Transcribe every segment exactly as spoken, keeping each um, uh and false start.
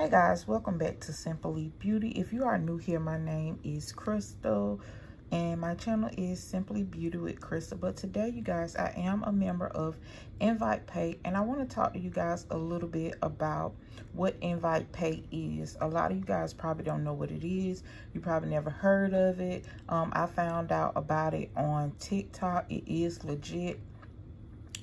Hey guys, welcome back to Simply Beauty. If you are new here, my name is Crystal and my channel is Simply Beauty with Crystal. But today, you guys, I am a member of Invite Pay and I want to talk to you guys a little bit about what Invite Pay is. A lot of you guys probably don't know what it is. You probably never heard of it. Um, I found out about it on TikTok. It is legit.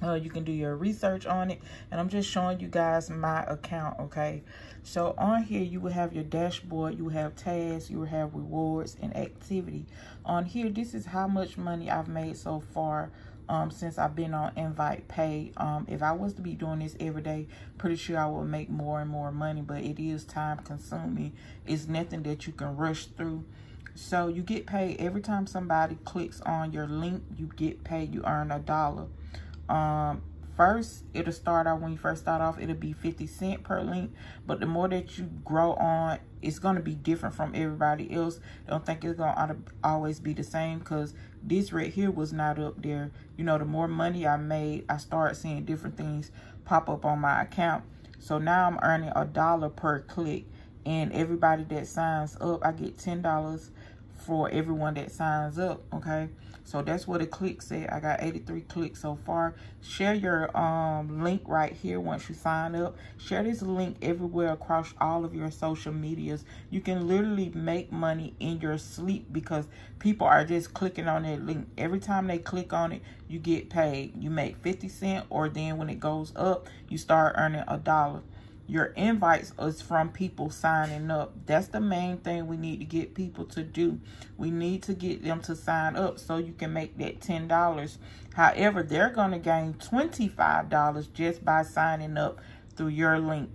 Uh, you can do your research on it, and I'm just showing you guys my account, okay? So on here, you will have your dashboard, you will have tasks, you will have rewards and activity. On here, this is how much money I've made so far um, since I've been on Invite Pay. Um, if I was to be doing this every day, pretty sure I would make more and more money, but it is time consuming. It's nothing that you can rush through. So you get paid every time somebody clicks on your link, you get paid, you earn a dollar. Um, first, it'll start out when you first start off, it'll be fifty cents per link, but the more that you grow on, it's going to be different from everybody else. Don't think it's going to always be the same because this right here was not up there. You know, the more money I made, I started seeing different things pop up on my account. So now I'm earning a dollar per click, and everybody that signs up, I get ten dollars for everyone that signs up, okay? So that's what a click said. I got eighty-three clicks so far. Share your um, link right here once you sign up. Share this link everywhere across all of your social medias. You can literally make money in your sleep because people are just clicking on that link. Every time they click on it, you get paid. You make fifty cents, or then when it goes up, you start earning a dollar. Your invites is from people signing up. That's the main thing we need to get people to do. We need to get them to sign up so you can make that ten dollars. However, they're going to gain twenty-five dollars just by signing up through your link.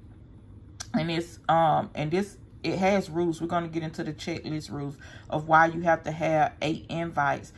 And it's um and this it has rules. We're going to get into the checklist rules of why you have to have eight invites.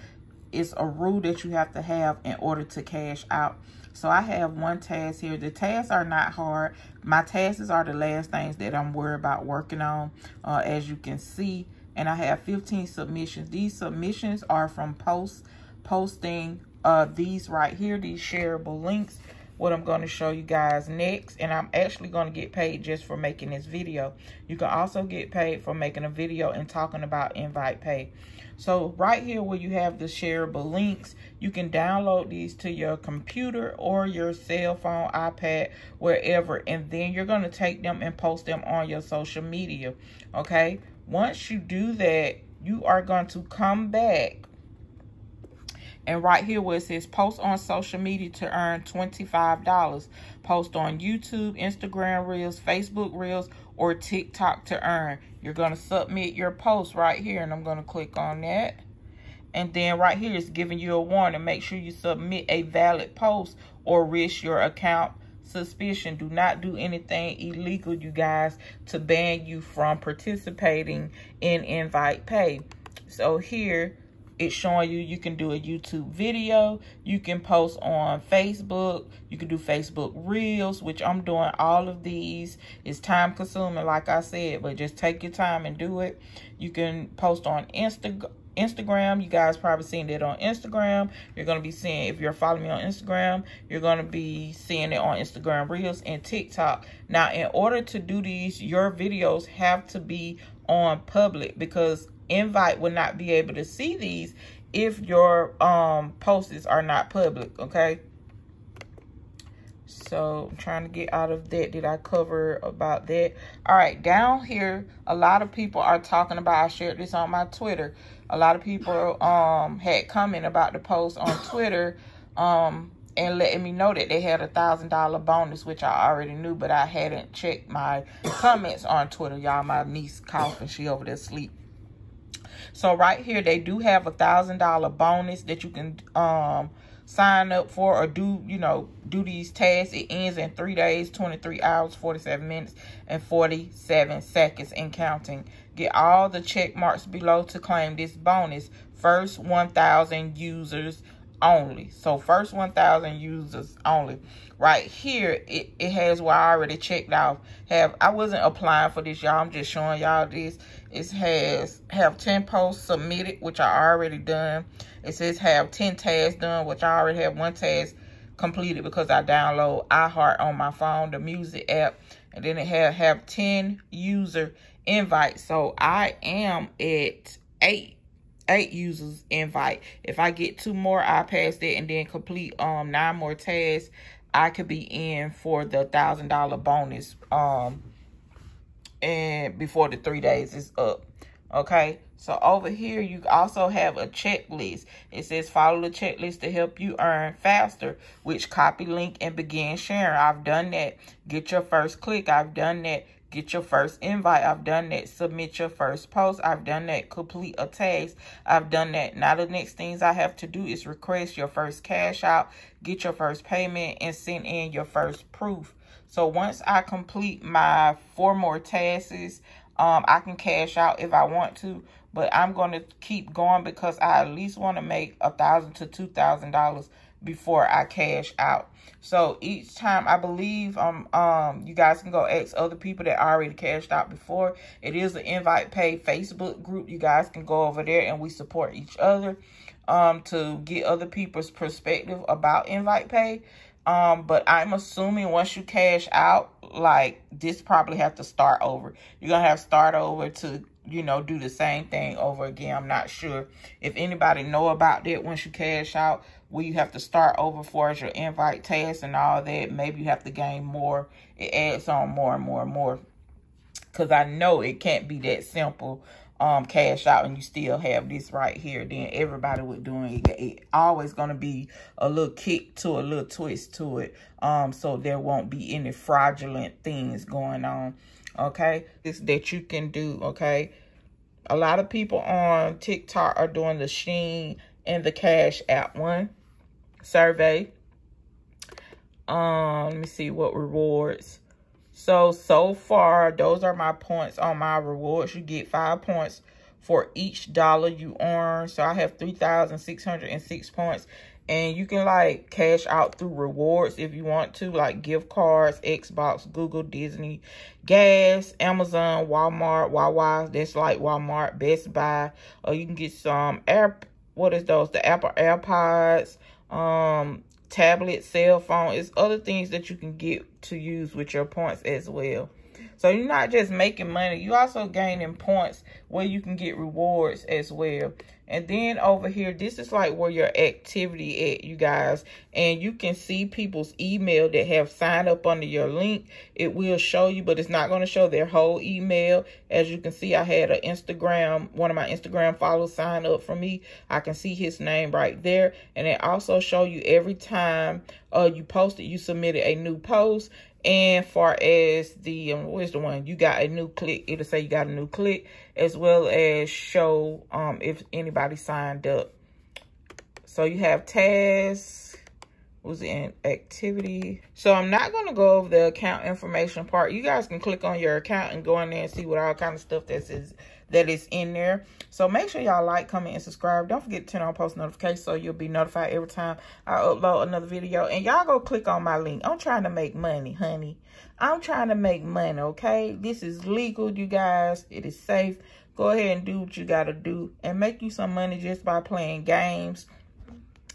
It's a rule that you have to have in order to cash out. So I have one task here. The tasks are not hard. My tasks are the last things that I'm worried about working on, uh, as you can see. And I have fifteen submissions. These submissions are from posts, posting uh, these right here, these shareable links. What I'm going to show you guys next, and I'm actually going to get paid just for making this video. You can also get paid for making a video and talking about Invite Pay. So right here where you have the shareable links, you can download these to your computer or your cell phone, iPad, wherever, and then you're going to take them and post them on your social media, okay? Once you do that, you are going to come back. And right here where it says post on social media to earn twenty-five dollars. Post on YouTube, Instagram Reels, Facebook Reels, or TikTok to earn. You're going to submit your post right here. And I'm going to click on that. And then right here it's giving you a warning. Make sure you submit a valid post or risk your account suspicion. Do not do anything illegal, you guys, to ban you from participating in Invite Pay. So here, it's showing you you can do a YouTube video, you can post on Facebook, you can do Facebook Reels, which I'm doing all of these. It's time consuming, like I said, but just take your time and do it. You can post on Insta Instagram. You guys probably seen it on Instagram. You're going to be seeing, if you're following me on Instagram, you're going to be seeing it on Instagram Reels and TikTok. Now, in order to do these, your videos have to be on public because Invite will not be able to see these if your um posts are not public, okay? So I'm trying to get out of that. Did I cover about that? All right, down here, a lot of people are talking about, I shared this on my Twitter. A lot of people um had comment about the post on Twitter um and letting me know that they had a thousand dollar bonus, which I already knew, but I hadn't checked my comments on Twitter. Y'all, my niece coughing, she over there asleep. So right here, they do have a thousand dollar bonus that you can um, sign up for or do, you know, do these tasks. It ends in three days, twenty-three hours, forty-seven minutes, and forty-seven seconds and counting. Get all the check marks below to claim this bonus. First one thousand users only. So first one thousand users only. Right here, it, it has where I already checked off. Have I wasn't applying for this, y'all. I'm just showing y'all this. It has have ten posts submitted, which I already done. It says have ten tasks done, which I already have one task completed because I download iHeart on my phone, the music app. and then it have, have ten user invite. So I am at eight, eight users invite. If I get two more, I pass that and then complete um nine more tasks. I could be in for the thousand dollar bonus um and before the three days is up. Okay, so over here you also have a checklist. It says follow the checklist to help you earn faster, which copy link and begin sharing. I've done that. Get your first click. I've done that. Get your first invite. I've done that. Submit your first post. I've done that. Complete a task. I've done that. Now the next things I have to do is request your first cash out, get your first payment, and send in your first proof. So once I complete my four more tasks, Um, I can cash out if I want to, but I'm going to keep going because I at least want to make a thousand to two thousand dollars before I cash out. So each time, I believe um um you guys can go ask other people that already cashed out before. It is the Invite Pay Facebook group. You guys can go over there and we support each other um to get other people's perspective about Invite Pay. Um, but I'm assuming once you cash out, like, this probably have to start over. You're going to have to start over to, you know, do the same thing over again. I'm not sure if anybody know about that. Once you cash out, where you have to start over for as your invite task and all that. Maybe you have to gain more. It adds on more and more and more. Because I know it can't be that simple. Um, cash out and you still have this right here, then everybody would doing it. It always going to be a little kick to a little twist to it. Um, so there won't be any fraudulent things going on. Okay, this that you can do. Okay, a lot of people on TikTok are doing the Shein and the Cash App one survey. Um, let me see what rewards. So, so far, those are my points on my rewards. You get five points for each dollar you earn. So, I have three thousand six hundred six points. And you can, like, cash out through rewards if you want to. Like, gift cards, Xbox, Google, Disney, gas, Amazon, Walmart, Wawa. That's like Walmart, Best Buy. Or you can get some, Air, what is those? The Apple AirPods, um... tablet, cell phone. It's other things that you can get to use with your points as well. So you're not just making money, you also gaining points where you can get rewards as well. And then over here, this is like where your activity at, you guys. And you can see people's email that have signed up under your link. It will show you, but it's not going to show their whole email. As you can see, I had an Instagram, one of my Instagram followers sign up for me. I can see his name right there. And it also show you every time uh, you posted, you submitted a new post. And far as the, um, where's the one? You got a new click. It'll say you got a new click, as well as show um, if anybody signed up. So you have tasks, was it in activity? So I'm not going to go over the account information part. You guys can click on your account and go in there and see what all kind of stuff that is, that is in there. So make sure y'all like, comment, and subscribe. Don't forget to turn on post notifications so you'll be notified every time I upload another video. And y'all go click on my link. I'm trying to make money, honey. I'm trying to make money, okay? This is legal, you guys. It is safe. Go ahead and do what you got to do and make you some money just by playing games.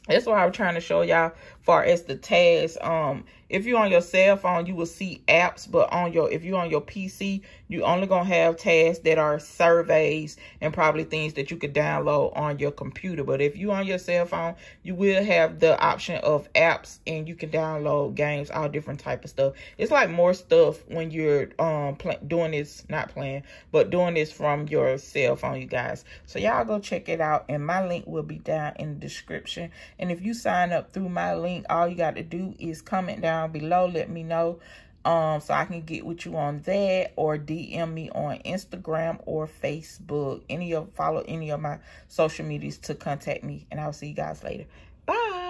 That's why I'm trying to show y'all far as the tags. Um, if you're on your cell phone, you will see apps, but on your if you're on your P C, you only gonna have tasks that are surveys and probably things that you could download on your computer. But if you're on your cell phone, you will have the option of apps and you can download games, all different type of stuff. It's like more stuff when you're um play, doing this, not playing, but doing this from your cell phone, you guys. So y'all go check it out, and my link will be down in the description. And if you sign up through my link, all you got to do is comment down below. Let me know um, so I can get with you on that, or D M me on Instagram or Facebook. Any of follow any of my social medias to contact me. And I'll see you guys later. Bye.